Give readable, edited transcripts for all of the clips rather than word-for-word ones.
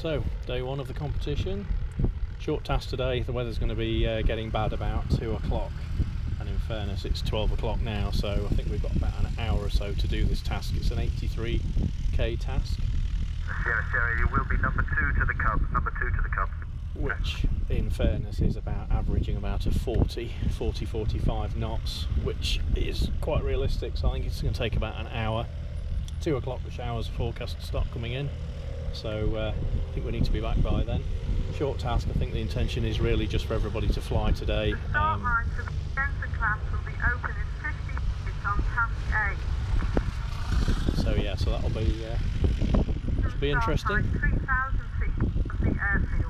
So, day one of the competition. Short task today, the weather's going to be getting bad about 2 o'clock, and in fairness it's 12 o'clock now, so I think we've got about an hour or so to do this task. It's an 83k task. Yes, Jerry, you will be number 2 to the cup. Which, in fairness, is about averaging about a 40-45 knots, which is quite realistic, so I think it's going to take about an hour. 2 o'clock the showers are forecast to start coming in, so I think we need to be back by then. Short task, I think the intention is really just for everybody to fly today. The start line for the Desert class will be open in 15 minutes on task A. So yeah, so that'll be, interesting. 3,000 feet from the airfield.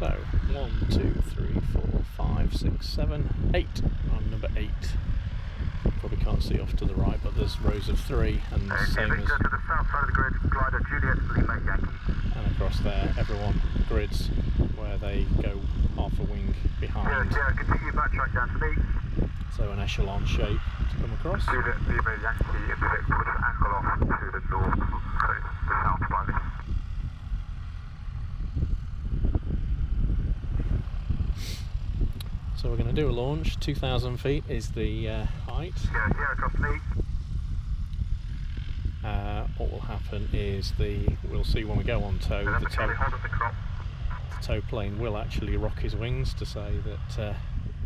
So, 1, 2, 3, 4, 5, 6, 7, 8. I'm number 8. Probably can't see off to the right, but there's rows of 3, and same as go to the south side of the grid, glider Juliet, and across there, everyone grids where they go half a wing behind. Yeah, continue backtrack down to me. So an echelon shape to come across. Juliet, Lima, Yankee, if it would angle off to the north, the south side. So we're going to do a launch. 2,000 feet is the height. Yeah, across me. What will happen is we'll see when we go on tow. The tow plane will actually rock his wings to say that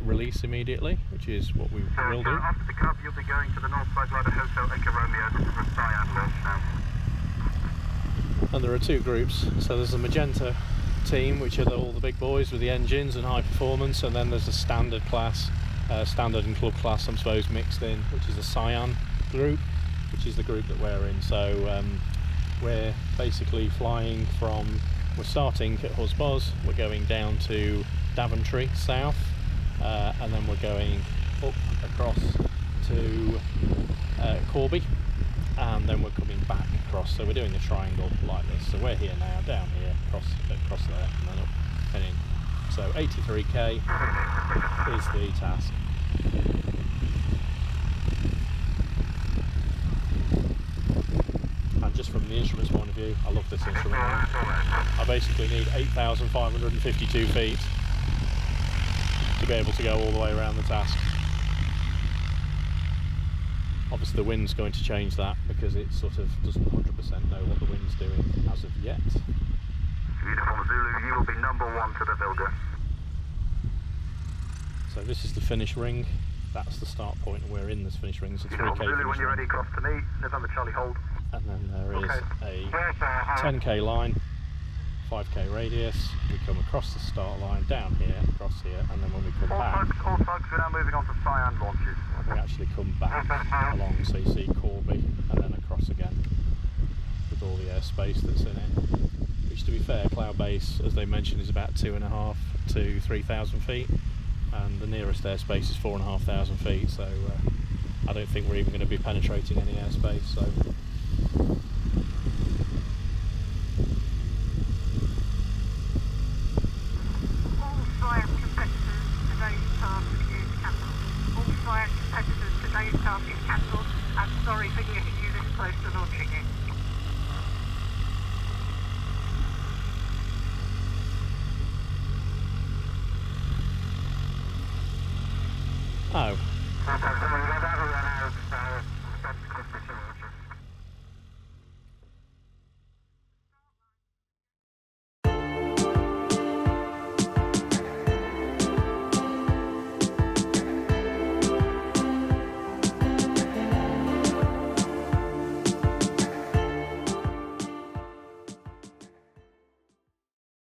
release immediately, which is what we will do. After the Cub, you'll be going to the north side glider Hotel Echo Romeo from Cyan launch now. And there are 2 groups. So there's the magenta team, which are all the big boys with the engines and high performance, and then there's the standard class, standard and club class, I suppose, mixed in, which is the Cyan group, which is the group that we're in. So we're basically flying from, we're starting at Hus Bos, we're going down to Daventry south, and then we're going up across to Corby, and then we're coming back across, so we're doing the triangle like this. So we're here now, down here, across there, and then up and in. So 83k is the task. And just from the instrument's point of view, I love this instrument now. I basically need 8,552 feet to be able to go all the way around the task. Obviously the wind's going to change that, because it sort of doesn't 100% know what the wind's doing as of yet. Uniform Zulu, you will be number 1 to the builder. So this is the finish ring, that's the start point, we're in this finish ring, so 3k Zulu, when you're ready, cross to me, November Charlie, hold. And then there is a 10k line, 5k radius, we come across the start line, down here, across here, and then when we come back... All tugs, we're now moving on to Cyan launches. We actually come back along CC Corby and then across again with all the airspace that's in it, which, to be fair, Cloud Base, as they mentioned, is about 2,500 to 3,000 feet, and the nearest airspace is 4,500 feet, so I don't think we're even going to be penetrating any airspace, so